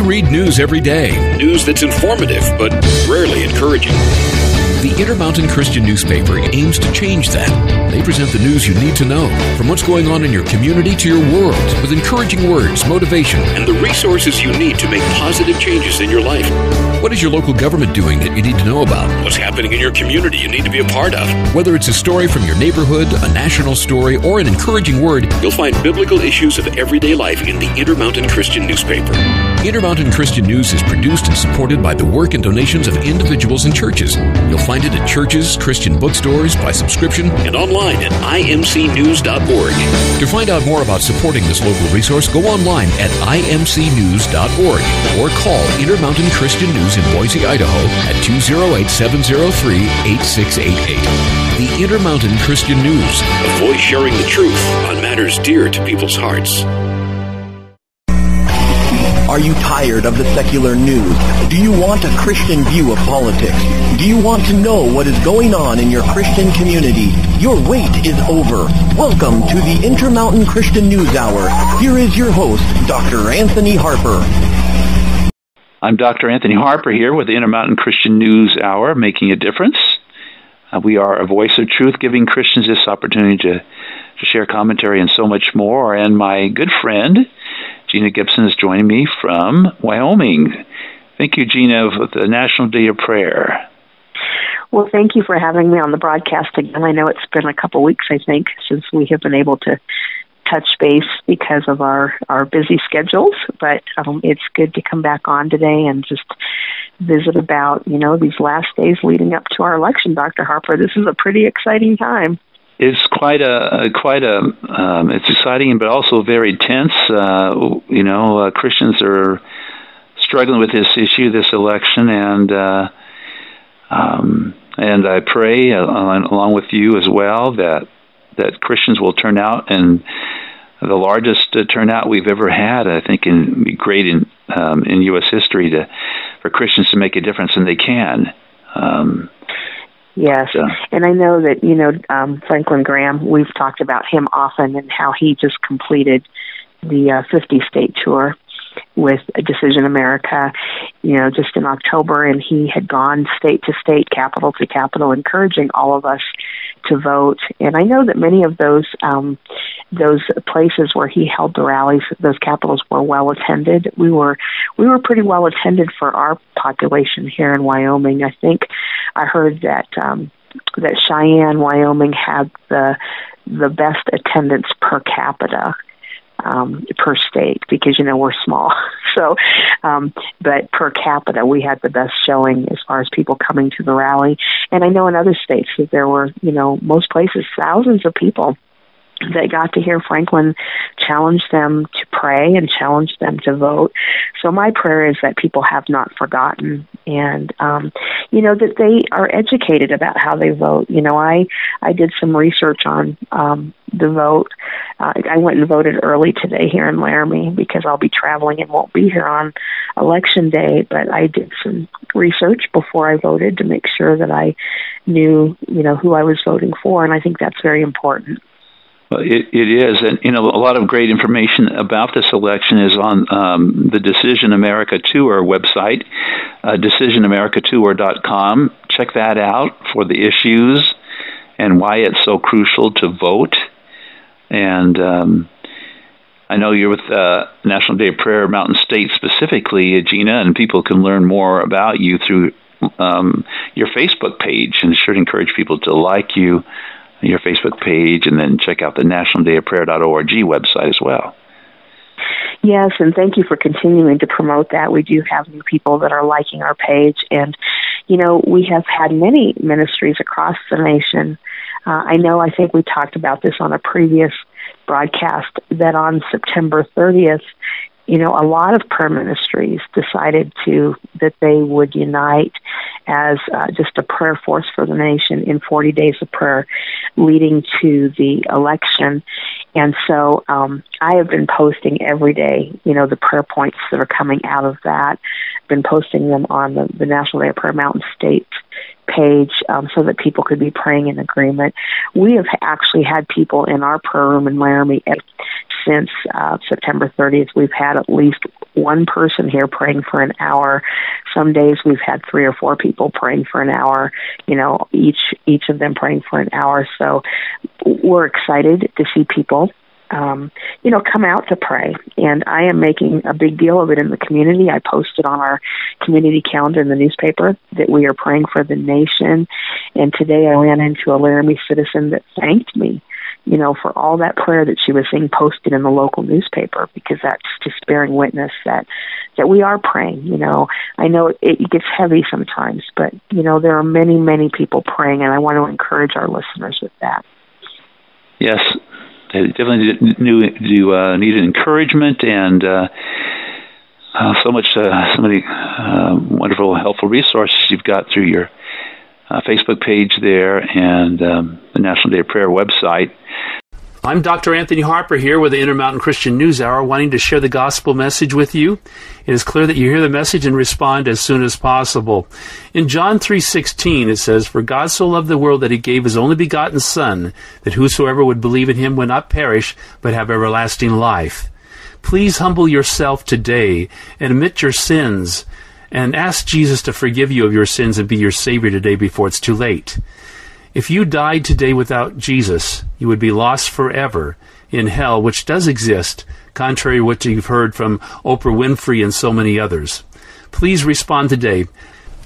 We read news every day. News that's informative, but rarely encouraging. The Intermountain Christian newspaper aims to change that. They present the news you need to know, from what's going on in your community to your world, with encouraging words, motivation, and the resources you need to make positive changes in your life. What is your local government doing that you need to know about? What's happening in your community you need to be a part of? Whether it's a story from your neighborhood, a national story, or an encouraging word, you'll find biblical issues of everyday life in the Intermountain Christian newspaper. Intermountain Christian News is produced and supported by the work and donations of individuals and churches. You'll find it at churches, Christian bookstores, by subscription, and online at imcnews.org. To find out more about supporting this local resource, go online at imcnews.org or call Intermountain Christian News in Boise, Idaho at 208-703-8688. The Intermountain Christian News, a voice sharing the truth on matters dear to people's hearts. Are you tired of the secular news? Do you want a Christian view of politics? Do you want to know what is going on in your Christian community? Your wait is over. Welcome to the Intermountain Christian News Hour. Here is your host, Dr. Anthony Harper. I'm Dr. Anthony Harper here with the Intermountain Christian News Hour, making a difference. We are a voice of truth, giving Christians this opportunity to share commentary and so much more. And my good friend, Gina Gibson, is joining me from Wyoming. Thank you, Gina, for the National Day of Prayer. Well, thank you for having me on the broadcast again. I know it's been a couple weeks, I think, since we have been able to touch base because of our busy schedules, but it's good to come back on today and just visit about, these last days leading up to our election, Dr. Harper. This is a pretty exciting time. It's quite exciting, but also very tense. Christians are struggling with this issue, this election, and I pray along with you as well that Christians will turn out, and the largest turnout we've ever had, I think, in great in U.S. history, for Christians to make a difference, and they can. Yes, and I know that, Franklin Graham, we've talked about him often and how he just completed the 50-state tour with Decision America, just in October, and he had gone state to state, capital to capital, encouraging all of us to vote. And I know that many of those places where he held the rallies, those capitals, were well attended. We were pretty well attended for our population here in Wyoming. I think I heard that Cheyenne, Wyoming, had the best attendance per capita per state, because we're small. So, but per capita, we had the best showing as far as people coming to the rally. And I know in other states that there were, most places, thousands of people that got to hear Franklin challenge them to pray and challenge them to vote. So my prayer is that people have not forgotten, and that they are educated about how they vote. I did some research on the vote. I went and voted early today here in Laramie, because I'll be traveling and won't be here on Election Day, but I did some research before I voted to make sure that I knew, who I was voting for, and I think that's very important. Well, it is, and a lot of great information about this election is on the Decision America Tour website, decisionamericatour.com. Check that out for the issues and why it's so crucial to vote. And I know you're with National Day of Prayer Mountain States specifically, Gina, and people can learn more about you through your Facebook page, and should encourage people to like your Facebook page, and then check out the nationaldayofprayer.org website as well. Yes, and thank you for continuing to promote that. We do have new people that are liking our page, and, we have had many ministries across the nation. I think we talked about this on a previous broadcast, that on September 30th, a lot of prayer ministries decided that they would unite as just a prayer force for the nation in 40 days of prayer leading to the election. And so I have been posting every day, the prayer points that are coming out of that. I've been posting them on the National Day of Prayer Mountain States page, so that people could be praying in agreement. We have actually had people in our prayer room in Laramie at since September 30th, we've had at least one person here praying for an hour. Some days we've had 3 or 4 people praying for an hour, you know, each of them praying for an hour. So we're excited to see people, you know, come out to pray. And I am making a big deal of it in the community. I posted on our community calendar in the newspaper that we are praying for the nation. And today I ran into a Laramie citizen that thanked me, you know, for all that prayer that she was seeing posted in the local newspaper, because that's just bearing witness that we are praying. You know, I know it gets heavy sometimes, but, you know, there are many, many people praying, and I want to encourage our listeners with that. Yes, they definitely do need encouragement, and so many wonderful, helpful resources you've got through your Facebook page there and the National Day of Prayer website. I'm Dr. Anthony Harper here with the Intermountain Christian News Hour, wanting to share the gospel message with you. It is clear that you hear the message and respond as soon as possible. In John 3:16, it says, "For God so loved the world that he gave his only begotten Son, that whosoever would believe in him would not perish, but have everlasting life." Please humble yourself today and admit your sins, and ask Jesus to forgive you of your sins and be your Savior today before it's too late. If you died today without Jesus, you would be lost forever in hell, which does exist, contrary to what you've heard from Oprah Winfrey and so many others. Please respond today.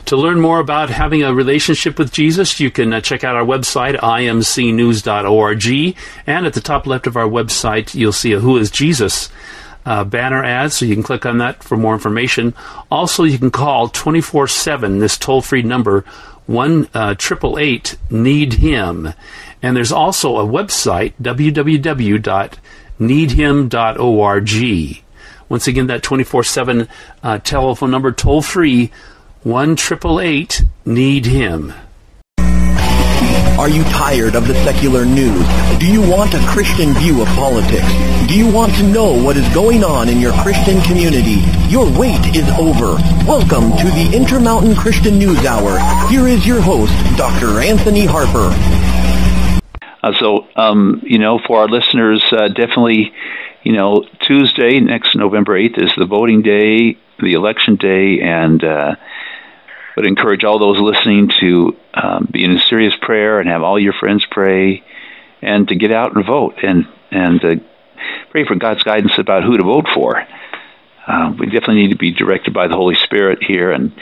To learn more about having a relationship with Jesus, you can check out our website, imcnews.org, and at the top left of our website, you'll see a Who is Jesus banner ad, so you can click on that for more information. Also, you can call 24/7 this toll-free number, 1-888-NEED-HIM, and there's also a website, www.needhim.org. Once again, that 24/7 telephone number, toll-free, 1-888-NEED-HIM. Are you tired of the secular news? Do you want a Christian view of politics? Do you want to know what is going on in your Christian community? Your wait is over. Welcome to the Intermountain Christian News Hour. Here is your host, Dr. Anthony Harper. For our listeners, definitely, you know, Tuesday, next November 8th, is the voting day, the election day, and but encourage all those listening to be in a serious prayer and have all your friends pray, and to get out and vote and pray for God's guidance about who to vote for. We definitely need to be directed by the Holy Spirit here, and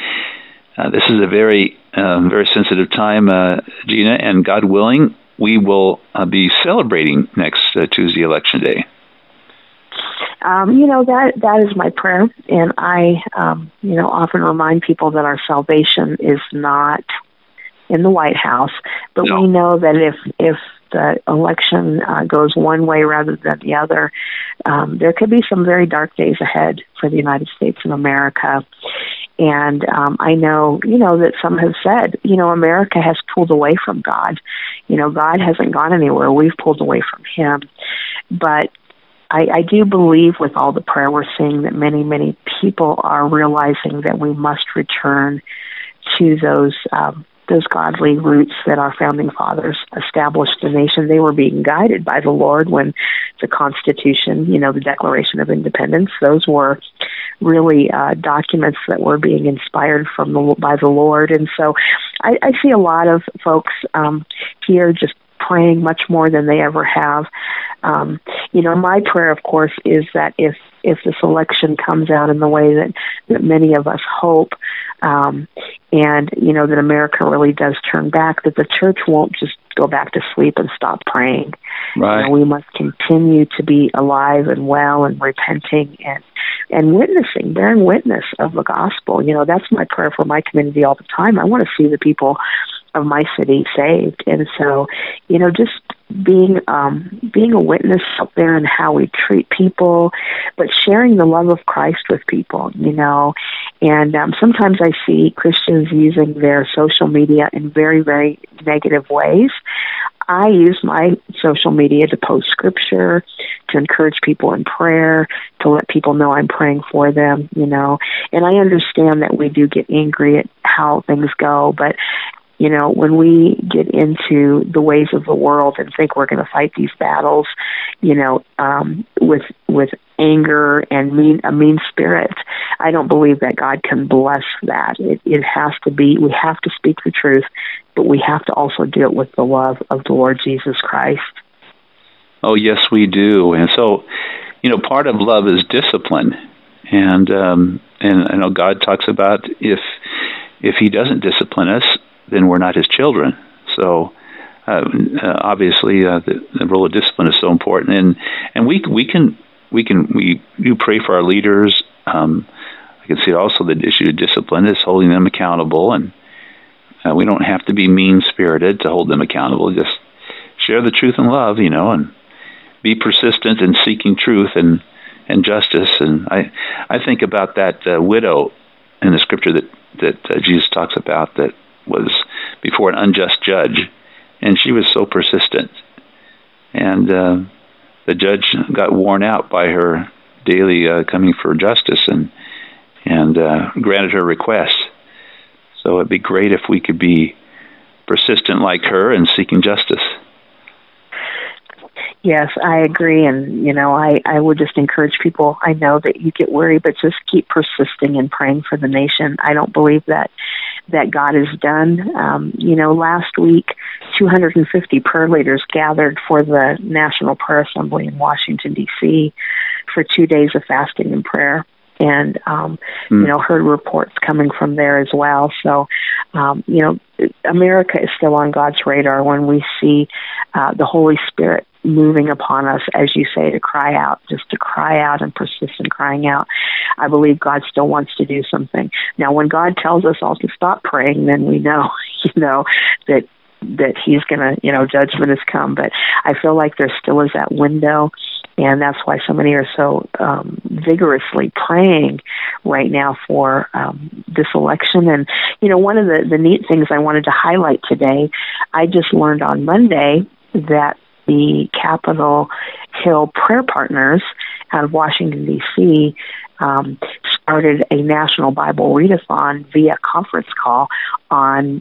this is a very, very sensitive time, Gina, and God willing, we will be celebrating next Tuesday, Election Day. That is my prayer, and I, often remind people that our salvation is not in the White House, but no. We know that if the election goes one way rather than the other, there could be some very dark days ahead for the United States and America. And I know, that some have said, America has pulled away from God. God hasn't gone anywhere. We've pulled away from him. But I do believe with all the prayer we're seeing that many, many people are realizing that we must return to those godly roots that our founding fathers established the nation. They were being guided by the Lord when the Constitution, the Declaration of Independence, those were really documents that were being inspired by the Lord. And so I see a lot of folks here just praying much more than they ever have. My prayer, of course, is that if this election comes out in the way that many of us hope, and that America really does turn back, that the church won't just go back to sleep and stop praying. Right. We must continue to be alive and well and repenting and witnessing, bearing witness of the gospel. That's my prayer for my community all the time. I want to see the people of my city saved. And so, just being a witness out there in how we treat people, but sharing the love of Christ with people, and sometimes I see Christians using their social media in very, very negative ways. I use my social media to post scripture, to encourage people in prayer, to let people know I'm praying for them, and I understand that we do get angry at how things go, but You know, when we get into the ways of the world and think we're going to fight these battles, you know, with anger and a mean spirit, I don't believe that God can bless that. It has to be, we have to speak the truth, but we have to also do it with the love of the Lord Jesus Christ. Oh, yes, we do. And so, you know, part of love is discipline. And I know God talks about if He doesn't discipline us, then we're not His children. So obviously, the role of discipline is so important. And we do pray for our leaders. I can see also the issue of discipline is holding them accountable, and we don't have to be mean-spirited to hold them accountable. Just share the truth and love, you know, and be persistent in seeking truth and justice. And I think about that widow in the scripture that Jesus talks about, that was before an unjust judge, and she was so persistent. And the judge got worn out by her daily coming for justice and granted her request. So it'd be great if we could be persistent like her in seeking justice. Yes, I agree. And, you know, I would just encourage people, I know that you get weary, but just keep persisting and praying for the nation. I don't believe that God is done. You know, last week, 250 prayer leaders gathered for the National Prayer Assembly in Washington, D.C. for 2 days of fasting and prayer. And, you know, heard reports coming from there as well. So, you know, America is still on God's radar when we see the Holy Spirit moving upon us, as you say, to cry out and persist in crying out. I believe God still wants to do something. Now, when God tells us all to stop praying, then we know, you know, that He's going to, you know, judgment has come. But I feel like there still is that window, and that's why so many are so vigorously praying right now for this election. And, you know, one of the neat things I wanted to highlight today, I just learned on Monday that the Capitol Hill Prayer Partners out of Washington, D.C., started a national Bible readathon via conference call on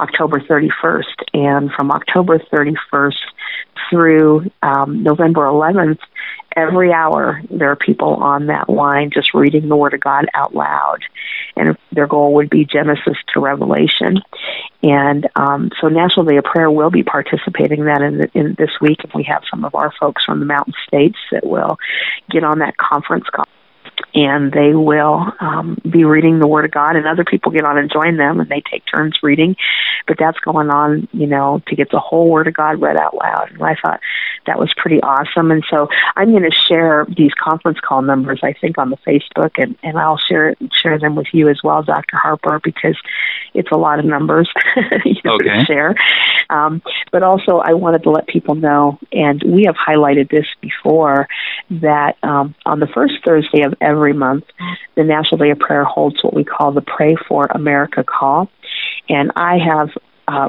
October 31st. And from October 31st through November 11th, every hour there are people on that line just reading the Word of God out loud. And their goal would be Genesis to Revelation. And so National Day of Prayer will be participating in that in this week. And we have some of our folks from the Mountain States that will get on that conference call. And they will be reading the Word of God, and other people get on and join them, and they take turns reading. But that's going on, you know, to get the whole Word of God read out loud. And I thought that was pretty awesome. And so I'm going to share these conference call numbers, I think, on the Facebook, and I'll share them with you as well, Dr. Harper, because it's a lot of numbers to share. But also I wanted to let people know, and we have highlighted this before, that on the first Thursday of every month, the National Day of Prayer holds what we call the Pray for America call. And I have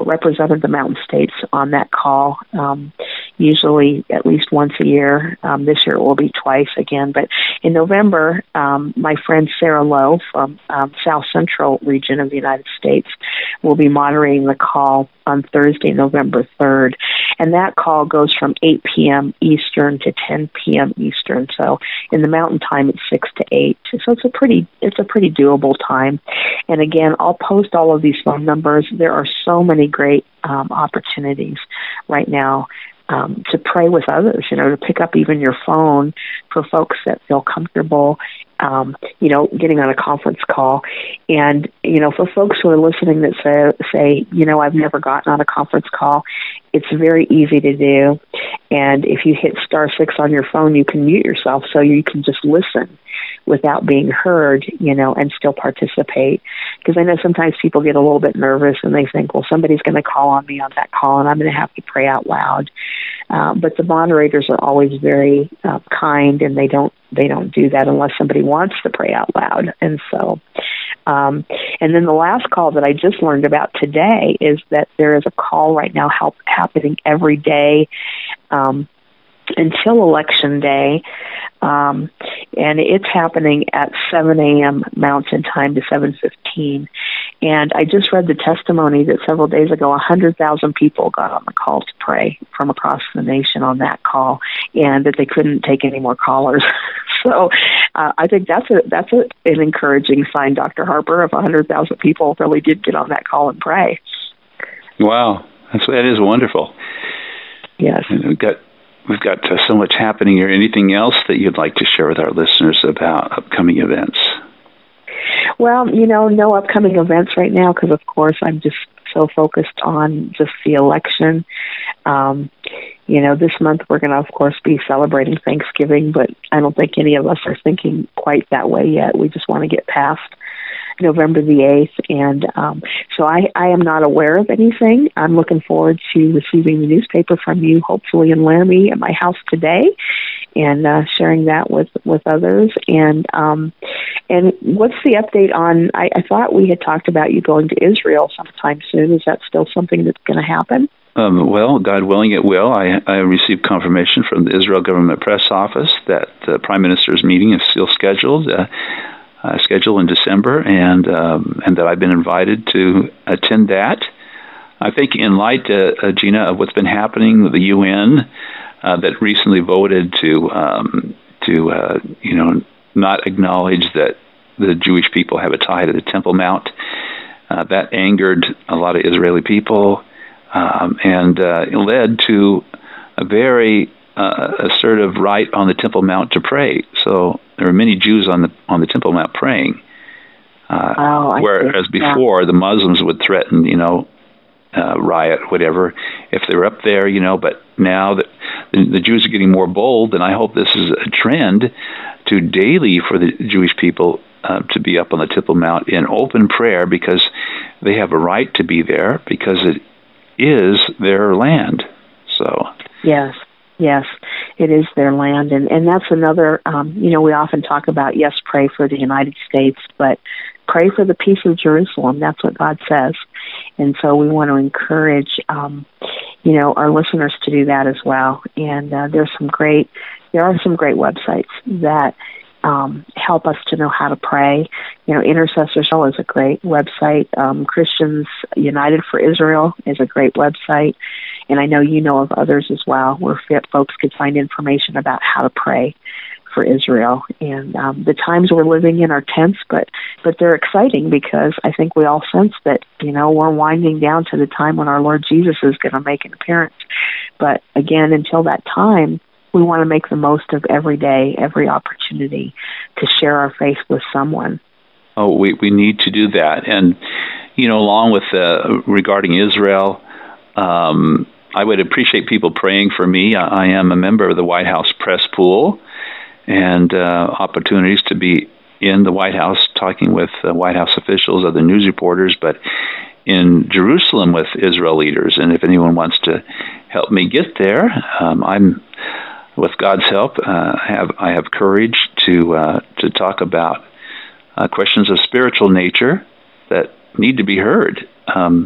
represented the Mountain States on that call, usually at least once a year. This year it will be twice again. But in November, my friend Sarah Lowe from South Central region of the United States will be moderating the call on Thursday, November 3rd. And that call goes from 8 p.m. Eastern to 10 p.m. Eastern. So in the Mountain Time, it's 6 to 8. So it's a pretty doable time. And again, I'll post all of these phone numbers. There are so many great opportunities right now to pray with others, you know, to pick up even your phone for folks that feel comfortable, you know, getting on a conference call. And, you know, for folks who are listening that say, you know, I've never gotten on a conference call, it's very easy to do. And if you hit *6 on your phone, you can mute yourself so you can just listen without being heard, you know, and still participate. Because I know sometimes people get a little bit nervous and they think, well, somebody's going to call on me on that call and I'm going to have to pray out loud. But the moderators are always very kind, and they don't do that unless somebody wants to pray out loud. And so, and then the last call that I just learned about today is that there is a call right now happening every day until Election Day, and it's happening at 7 a.m. Mountain Time to 7:15. And I just read the testimony that several days ago, 100,000 people got on the call to pray from across the nation on that call, and that they couldn't take any more callers. So I think that's an encouraging sign, Dr. Harper, if 100,000 people really did get on that call and pray. Wow, that is wonderful. Yes. And we've got so much happening here. Anything else that you'd like to share with our listeners about upcoming events? Well, no upcoming events right now because, of course, I'm just so focused on just the election. This month we're going to, of course, be celebrating Thanksgiving, but I don't think any of us are thinking quite that way yet. We just want to get past November the 8th, and so I am not aware of anything. I'm looking forward to receiving the newspaper from you, hopefully in Laramie at my house today, and sharing that with others. And what's the update on, I thought we had talked about you going to Israel sometime soon. Is that still something that's going to happen? Well, God willing, it will. I received confirmation from the Israel Government Press Office that the Prime Minister's meeting is still scheduled in December, and that I've been invited to attend that. I think in light, Gina, of what's been happening with the UN that recently voted to not acknowledge that the Jewish people have a tie to the Temple Mount, that angered a lot of Israeli people, and it led to a very assertive right on the Temple Mount to pray. So there are many Jews on the Temple Mount praying, whereas before the Muslims would threaten, riot, whatever, if they were up there, But now that the Jews are getting more bold, and I hope this is a trend to daily for the Jewish people to be up on the Temple Mount in open prayer, because they have a right to be there because it is their land. So yes. Yes, it is their land. And that's another, we often talk about, yes, pray for the United States, but pray for the peace of Jerusalem. That's what God says. And so we want to encourage, our listeners to do that as well. And there are some great websites that help us to know how to pray. Intercessor Show is a great website. Christians United for Israel is a great website. And I know you know of others as well where folks could find information about how to pray for Israel. And the times we're living in are tense, but they're exciting, because I think we all sense that, we're winding down to the time when our Lord Jesus is going to make an appearance. But again, until that time, we want to make the most of every day, every opportunity to share our faith with someone. Oh, we need to do that. And, along with regarding Israel, I would appreciate people praying for me. I am a member of the White House press pool, and opportunities to be in the White House talking with White House officials, other news reporters, but in Jerusalem with Israel leaders. And if anyone wants to help me get there, I'm, with God's help, I have courage to talk about questions of spiritual nature that need to be heard. Many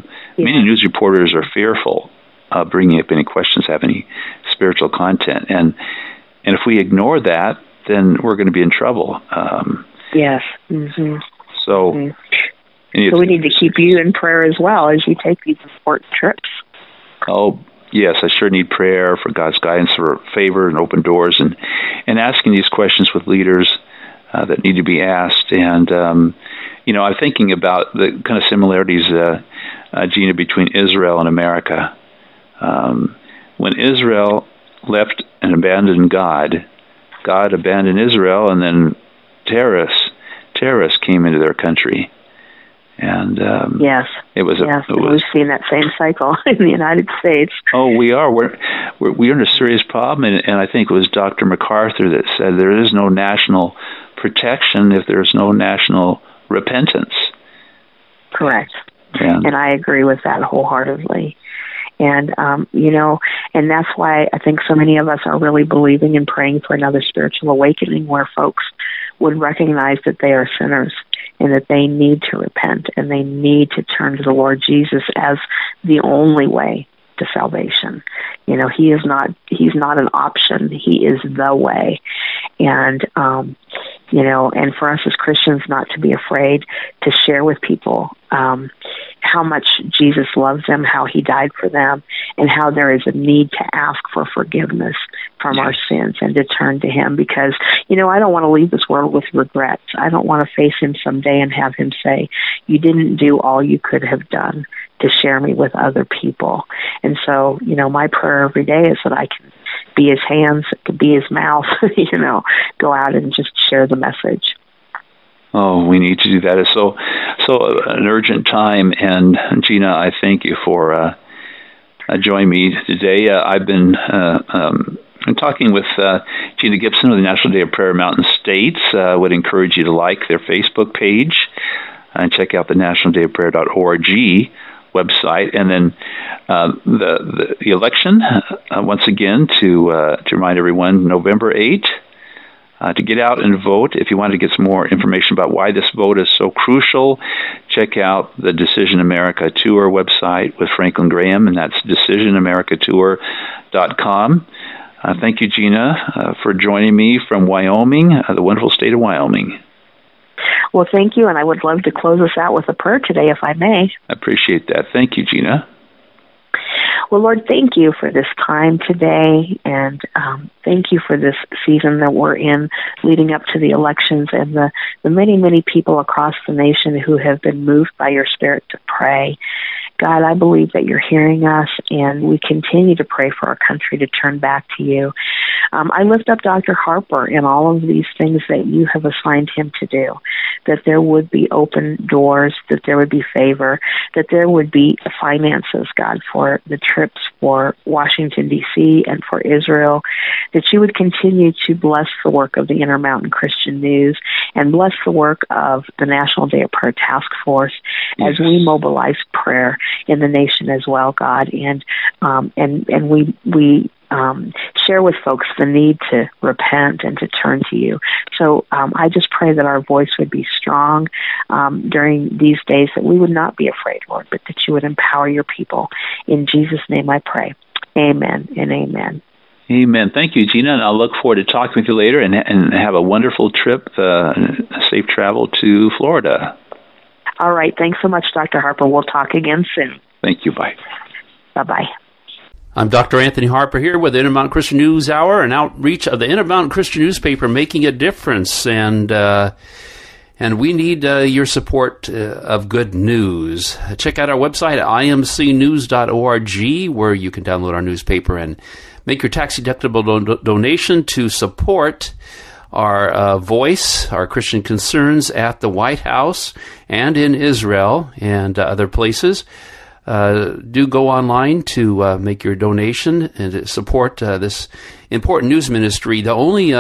news reporters are fearful of bringing up any questions have any spiritual content, and if we ignore that, then we're going to be in trouble. Yes. Mm-hmm. So, mm-hmm. So we need to keep you in prayer as well as you take these important trips. Oh yes, I sure need prayer for God's guidance, for favor and open doors, and asking these questions with leaders that need to be asked. And I'm thinking about the kind of similarities, Gina, between Israel and America. When Israel left and abandoned God, God abandoned Israel, and then terrorists came into their country. And yes, we've seen that same cycle in the United States. Oh, we are. We're in a serious problem, and I think it was Dr. MacArthur that said there is no national protection if there's no national repentance. Correct. And I agree with that wholeheartedly. And, and that's why I think so many of us are really believing and praying for another spiritual awakening, where folks would recognize that they are sinners and that they need to repent and they need to turn to the Lord Jesus as the only way to salvation. He's not an option. He is the way. And, you know, and for us as Christians not to be afraid to share with people how much Jesus loves them, how he died for them, and how there is a need to ask for forgiveness from our sins and to turn to him, because, you know, I don't want to leave this world with regrets. I don't want to face him someday and have him say, you didn't do all you could have done to share me with other people. And so, you know, my prayer every day is that I can be his hands, be his mouth, you know, go out and just share the message. Oh, we need to do that. It's so an urgent time. And Gina, I thank you for joining me today. I've been talking with Gina Gibson of the National Day of Prayer Mountain States. I would encourage you to like their Facebook page and check out the nationaldayofprayer.org website. And then the election, once again, to remind everyone, November 8th. To get out and vote. If you want to get some more information about why this vote is so crucial, check out the Decision America Tour website with Franklin Graham, and that's decisionamericatour.com. Thank you, Gina, for joining me from Wyoming, the wonderful state of Wyoming. Well, thank you, and I would love to close us out with a prayer today, if I may. I appreciate that. Thank you, Gina. Well, Lord, thank you for this time today, and thank you for this season that we're in leading up to the elections and the many, many people across the nation who have been moved by your Spirit to pray. God, I believe that you're hearing us, and we continue to pray for our country to turn back to you. I lift up Dr. Harper and all of these things that you have assigned him to do, that there would be open doors, that there would be favor, that there would be finances, God, for the trips for Washington, D.C. and for Israel, that you would continue to bless the work of the Intermountain Christian News and bless the work of the National Day of Prayer Task Force as we mobilize prayer in the nation as well, God, and we share with folks the need to repent and to turn to you. So I just pray that our voice would be strong during these days, that we would not be afraid, Lord, but that you would empower your people. In Jesus' name I pray. Amen and amen. Amen. Thank you, Gina, and I'll look forward to talking with you later, and have a wonderful trip, safe travel to Florida. All right. Thanks so much, Dr. Harper. We'll talk again soon. Thank you. Bye. Bye-bye. I'm Dr. Anthony Harper here with the Intermountain Christian News Hour, an outreach of the Intermountain Christian Newspaper, making a difference. And we need your support of good news. Check out our website at imcnews.org, where you can download our newspaper and make your tax-deductible donation to support our voice, our Christian concerns at the White House and in Israel and other places. Do go online to make your donation and support this important news ministry, the only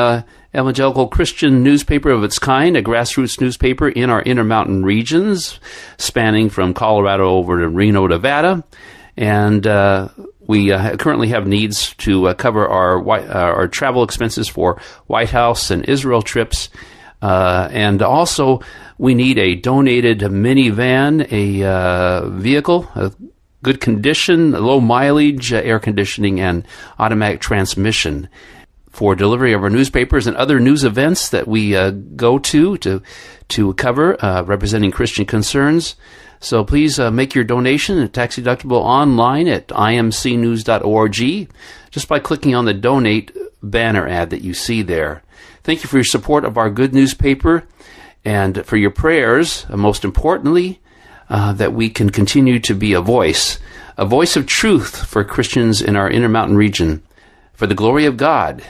evangelical Christian newspaper of its kind, a grassroots newspaper in our Intermountain regions, spanning from Colorado over to Reno, Nevada, and we currently have needs to cover our travel expenses for White House and Israel trips, and also we need a donated minivan, a vehicle, a good condition, low mileage, air conditioning, and automatic transmission for delivery of our newspapers and other news events that we go to cover, representing Christian concerns. So please make your donation, tax-deductible, online at imcnews.org, just by clicking on the Donate banner ad that you see there. Thank you for your support of our good newspaper and for your prayers, most importantly, that we can continue to be a voice of truth for Christians in our Intermountain region, for the glory of God.